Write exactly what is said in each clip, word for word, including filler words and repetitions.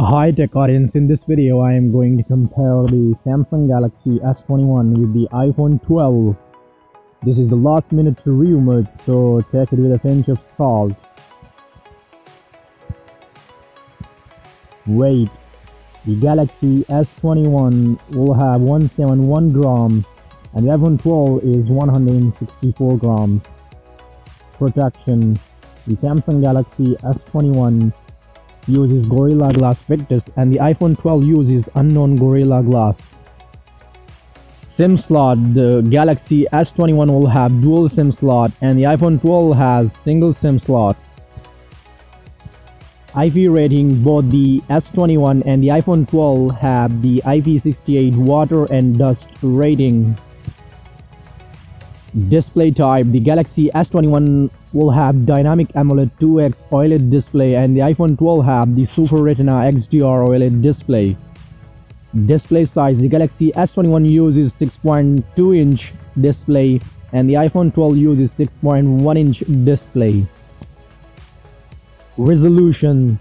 Hi tech audience, in this video I am going to compare the Samsung Galaxy S twenty-one with the iPhone twelve. This is the last minute review mode, so take it with a pinch of salt. Weight: the Galaxy S twenty-one will have one hundred seventy-one grams and the iPhone twelve is one hundred sixty-four grams. Protection: the Samsung Galaxy S twenty-one uses Gorilla Glass Victus and the iPhone twelve uses unknown Gorilla Glass. SIM slot: the Galaxy S twenty-one will have dual SIM slot and the iPhone twelve has single SIM slot. I P rating: both the S twenty-one and the iPhone twelve have the I P sixty-eight water and dust rating. Display type: the Galaxy S twenty-one will have dynamic AMOLED two X OLED display and the iPhone twelve have the Super Retina X D R OLED display. Display size: the Galaxy S twenty-one uses six point two inch display and the iPhone twelve uses six point one inch display. Resolution: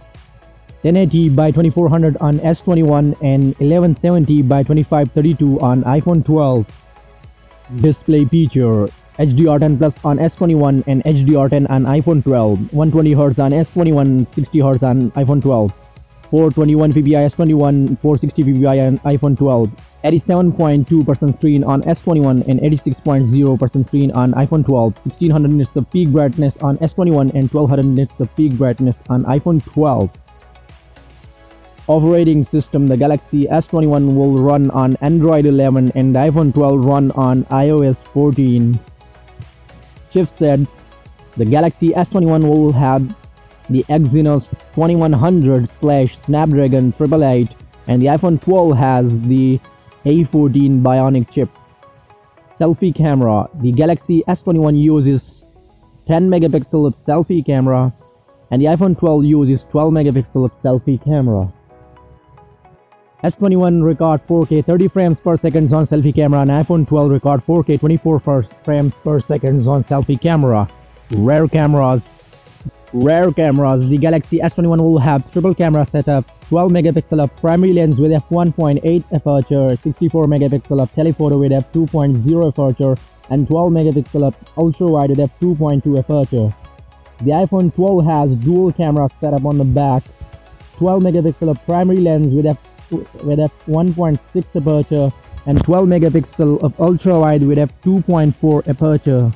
ten eighty by twenty-four hundred on S twenty-one and eleven seventy by twenty-five thirty-two on iPhone twelve. Display feature: H D R ten Plus on S twenty-one and H D R ten on iPhone twelve, one hundred twenty hertz on S twenty-one, sixty hertz on iPhone twelve, four twenty-one p p i S twenty-one, four sixty p p i on iPhone twelve, eighty-seven point two percent screen on S twenty-one and eighty-six point zero percent screen on iPhone twelve, sixteen hundred nits of peak brightness on S twenty-one and twelve hundred nits of peak brightness on iPhone twelve. Operating system: the Galaxy S twenty-one will run on Android eleven and the iPhone twelve run on i O S fourteen. Chipset: the Galaxy S twenty-one will have the Exynos twenty-one hundred slash Snapdragon eight eighty-eight and the iPhone twelve has the A fourteen Bionic chip. Selfie camera: the Galaxy S twenty-one uses ten megapixel of selfie camera and the iPhone twelve uses twelve megapixel of selfie camera. S twenty-one record four K thirty frames per second on selfie camera and iPhone twelve record four K twenty-four frames per second on selfie camera. Rear cameras: Rear cameras: the Galaxy S twenty-one will have triple camera setup, twelve megapixel of primary lens with f one point eight aperture, sixty-four megapixel of telephoto with f two point zero aperture and twelve megapixel of ultra-wide with f two point two aperture. The iPhone twelve has dual camera setup on the back, twelve megapixel of primary lens with f with f one point six aperture and twelve megapixel of ultra wide with f two point four aperture.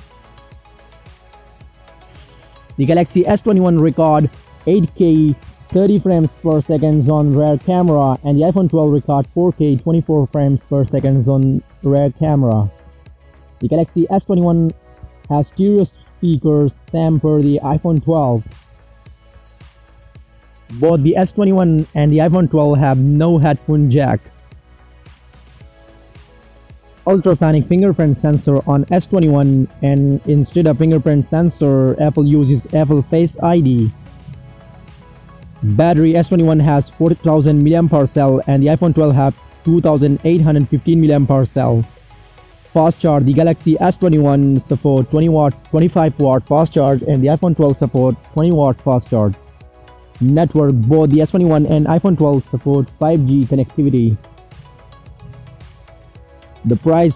The Galaxy S twenty-one record eight K thirty frames per second on rear camera and the iPhone twelve record four K twenty-four frames per second on rear camera. The Galaxy S twenty-one has stereo speakers same per the iPhone twelve. Both the S twenty-one and the iPhone twelve have no headphone jack. Ultrasonic fingerprint sensor on S twenty-one, and instead of fingerprint sensor, Apple uses Apple Face I D. Battery: S twenty-one has forty thousand milliamp hour cell and the iPhone twelve have two thousand eight hundred fifteen milliamp hour cell. Fast charge: the Galaxy S twenty-one support twenty watt, twenty-five watt fast charge and the iPhone twelve support twenty watt fast charge. Network: both the S twenty-one and iPhone twelve support five G connectivity. The price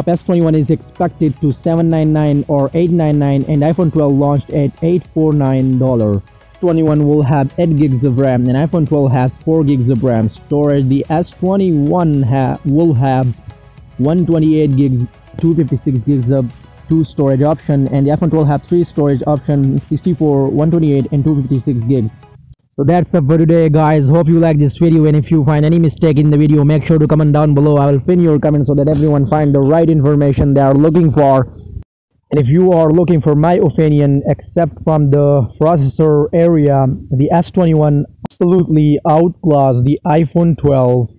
of S twenty-one is expected to seven ninety-nine dollars or eight ninety-nine dollars and iPhone twelve launched at eight forty-nine dollars. S twenty-one will have eight gigs of RAM and iPhone twelve has four gigs of RAM. Storage: the S twenty-one ha will have one twenty-eight gigs, two fifty-six gigs of two storage option and the iPhone twelve have three storage option, sixty-four, one twenty-eight and two fifty-six gigs. So that's up for today guys. Hope you like this video, and if you find any mistake in the video, make sure to comment down below. I will pin your comment so that everyone find the right information they are looking for. And if you are looking for my opinion except from the processor area, the S twenty-one absolutely outclassed the iPhone twelve.